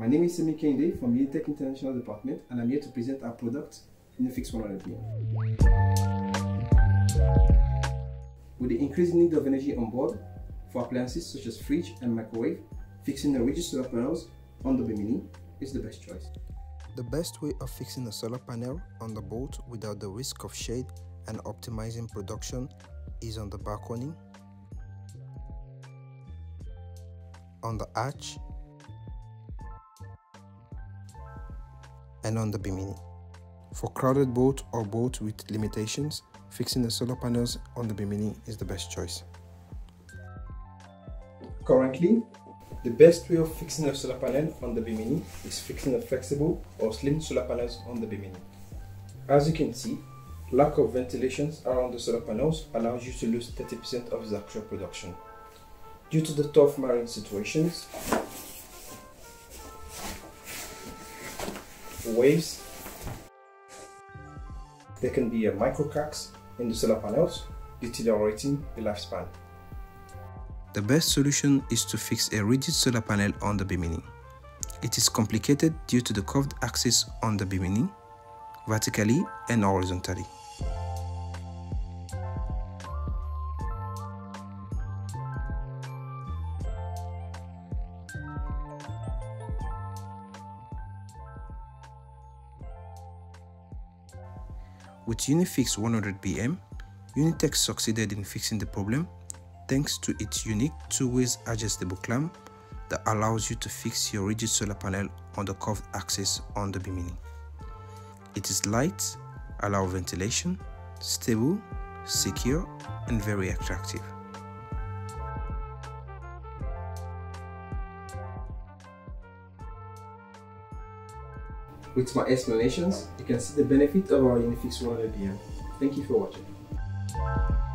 My name is Semi Kende from the Uniteck International Department, and I'm here to present our product, UNIFIX 100BM. With the increasing need of energy on board for appliances such as fridge and microwave, fixing the rigid solar panels on the Bimini is the best choice. The best way of fixing a solar panel on the boat without the risk of shade and optimizing production is on the balcony, on the hatch, and on the Bimini. For crowded boat or boat with limitations, fixing the solar panels on the Bimini is the best choice. Currently, the best way of fixing a solar panel on the Bimini is fixing a flexible or slim solar panels on the Bimini. As you can see, lack of ventilations around the solar panels allows you to lose 30% of its actual production. Due to the tough marine situations, waves, there can be a microcracks in the solar panels, deteriorating the lifespan. The best solution is to fix a rigid solar panel on the Bimini. It is complicated due to the curved axis on the Bimini, vertically and horizontally. With UNIFIX 100BM, Uniteck succeeded in fixing the problem thanks to its unique two-way adjustable clamp that allows you to fix your rigid solar panel on the curved axis on the Bimini. It is light, allows ventilation, stable, secure, and very attractive. With my explanations, you can see the benefit of our UNIFIX 100BM. Thank you for watching.